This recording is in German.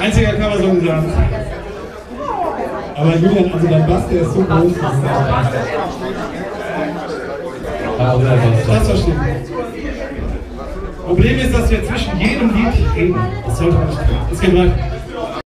Einziger Cover-Song-Gesang. Aber Julian, also dein Bass, der ist so groß. Das verstehe ich. Problem ist, dass wir zwischen jedem Lied reden. Das sollte man nicht tun. Es geht weiter.